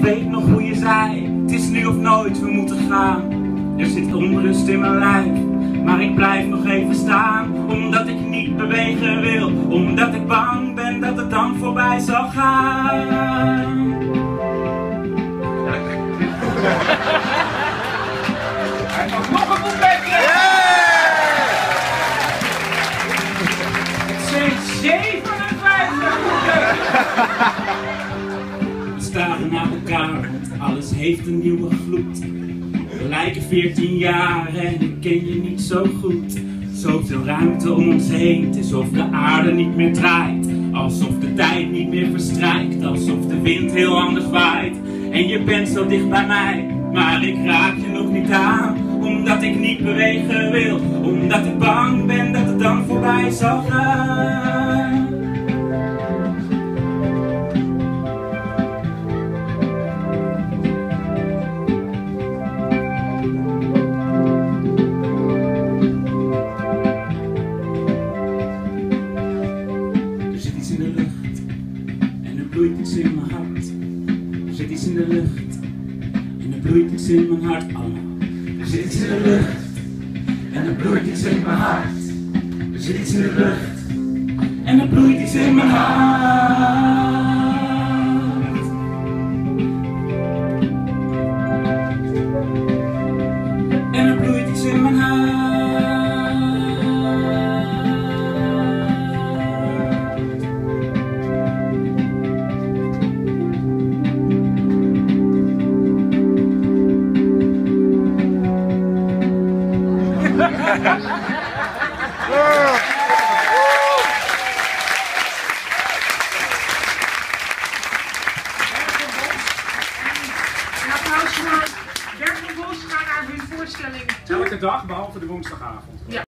Ik weet nog hoe je zei, het is nu of nooit, we moeten gaan. Er zit onrust in mijn lijf, maar ik blijf nog even staan. Omdat ik niet bewegen wil, omdat ik bang ben dat het dan voorbij zal gaan. Hij mag nog een boekje. Het zijn 57 boekjes. We staan naar elkaar, alles heeft een nieuwe gloed. We lijken 14 jaar en ik ken je niet zo goed. Zoveel ruimte om ons heen, het is of de aarde niet meer draait. Alsof de tijd niet meer verstrijkt, alsof de wind heel anders waait. En je bent zo dicht bij mij, maar ik raak je nog niet aan. Omdat ik niet bewegen wil, omdat ik bang ben dat het dan voorbij zal gaan. Er zit iets in de lucht en er bloeit iets in mijn hart. Er zit iets in de lucht en er bloeit iets in mijn hart. Er zit iets in de lucht en er bloeit iets in mijn hart. Er zit iets in de lucht en er bloeit iets in mijn hart. Berg van Bosch gaat naar hun voorstelling. Elke dag behalve de woensdagavond. Ja.